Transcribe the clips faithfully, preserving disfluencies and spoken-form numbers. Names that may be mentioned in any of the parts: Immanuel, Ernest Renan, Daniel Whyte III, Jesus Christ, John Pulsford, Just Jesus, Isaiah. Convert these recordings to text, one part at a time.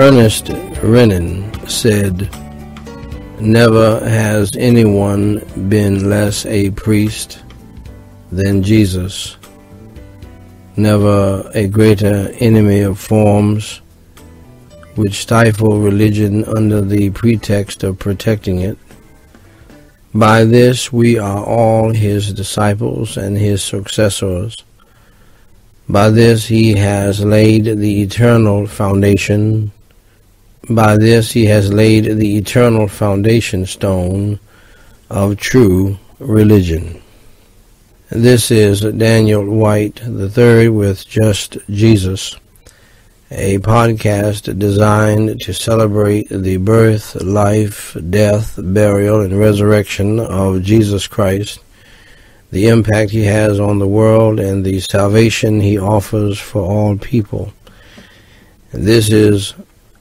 Ernest Renan said, "Never has anyone been less a priest than Jesus, never a greater enemy of forms which stifle religion under the pretext of protecting it. By this we are all his disciples and his successors. By this he has laid the eternal foundation. By this he has laid the eternal foundation stone of true religion." This is Daniel Whyte the third with Just Jesus, a podcast designed to celebrate the birth, life, death, burial, and resurrection of Jesus Christ, the impact he has on the world, and the salvation he offers for all people. This is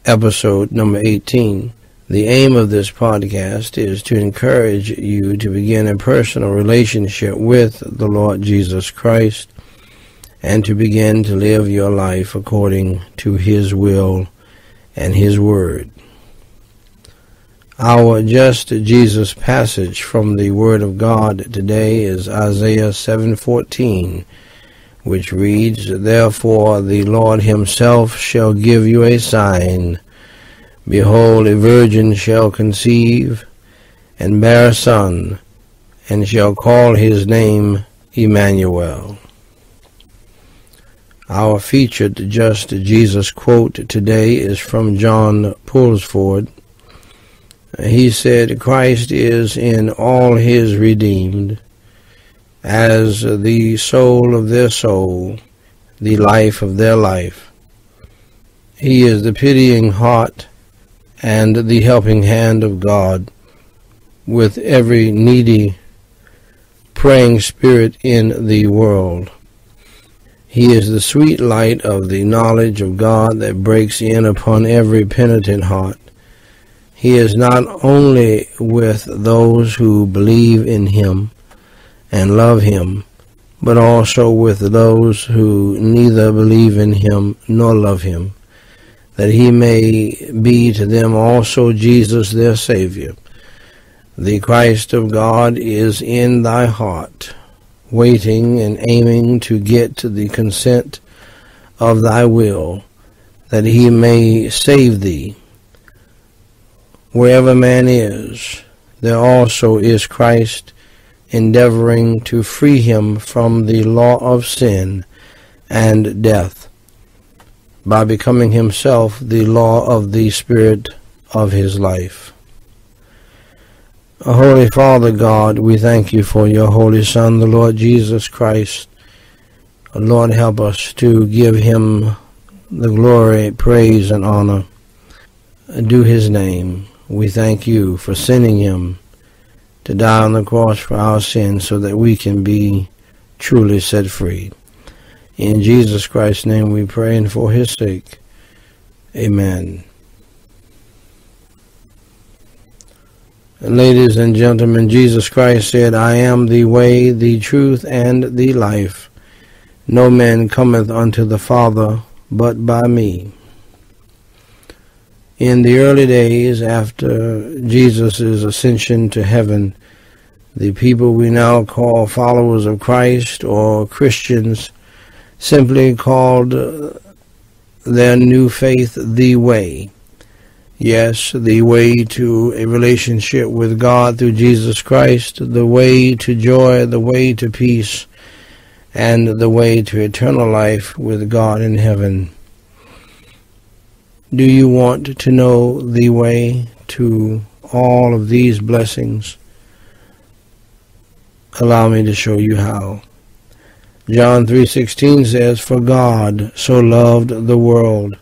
episode number eighteen. The aim of this podcast is to encourage you to begin a personal relationship with the Lord Jesus Christ and to begin to live your life according to His will and His Word. Our Just Jesus passage from the Word of God today is Isaiah seven fourteen, which reads, "Therefore the Lord Himself shall give you a sign. Behold, a virgin shall conceive, and bear a son, and shall call his name Immanuel." Our featured Just Jesus quote today is from John Pulsford. He said, "Christ is in all his redeemed, as the soul of their soul, the life of their life. He is the pitying heart and the helping hand of God, with every needy, praying spirit in the world. He is the sweet light of the knowledge of God that breaks in upon every penitent heart. He is not only with those who believe in Him and love Him, but also with those who neither believe in Him nor love Him, that He may be to them also Jesus their Savior. The Christ of God is in thy heart, waiting and aiming to get to the consent of thy will, that He may save thee. Wherever man is, there also is Christ, endeavoring to free him from the law of sin and death, by becoming himself the law of the Spirit of his life." Holy Father God, we thank you for your Holy Son, the Lord Jesus Christ. Lord, help us to give him the glory, praise, and honor due his name. We thank you for sending him to die on the cross for our sins so that we can be truly set free. In Jesus Christ's name we pray, and for His sake, amen. Ladies and gentlemen, Jesus Christ said, "I am the way, the truth, and the life. No man cometh unto the Father but by me." In the early days after Jesus' ascension to heaven, the people we now call followers of Christ or Christians simply called their new faith the way. Yes, the way to a relationship with God through Jesus Christ, the way to joy, the way to peace, and the way to eternal life with God in heaven. Do you want to know the way to all of these blessings? Allow me to show you how. John three sixteen says, "For God so loved the world,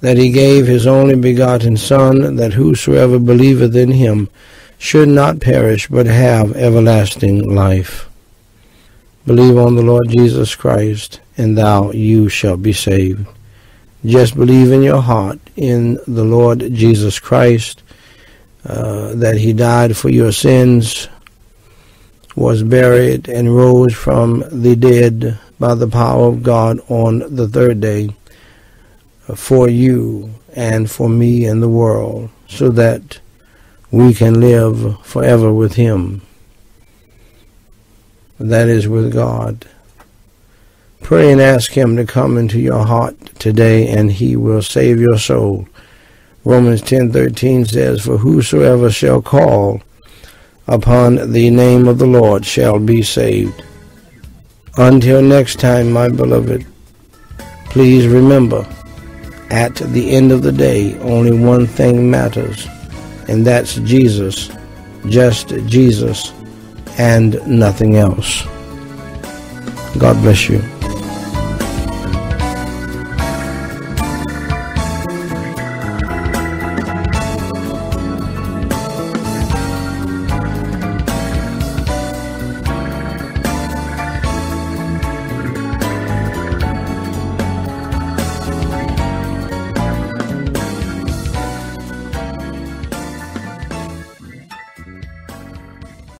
that he gave his only begotten Son, that whosoever believeth in him should not perish, but have everlasting life. Believe on the Lord Jesus Christ, and thou, you shall be saved." Just believe in your heart in the Lord Jesus Christ, uh, that he died for your sins, was buried, and rose from the dead by the power of God on the third day. for you and for me and the world, so that we can live forever with him. That is with God. Pray and ask him to come into your heart today, and he will save your soul. Romans ten thirteen says, "For whosoever shall call upon the name of the Lord shall be saved." Until next time, my beloved, please remember, at the end of the day, only one thing matters, and that's Jesus, just Jesus, and nothing else. God bless you.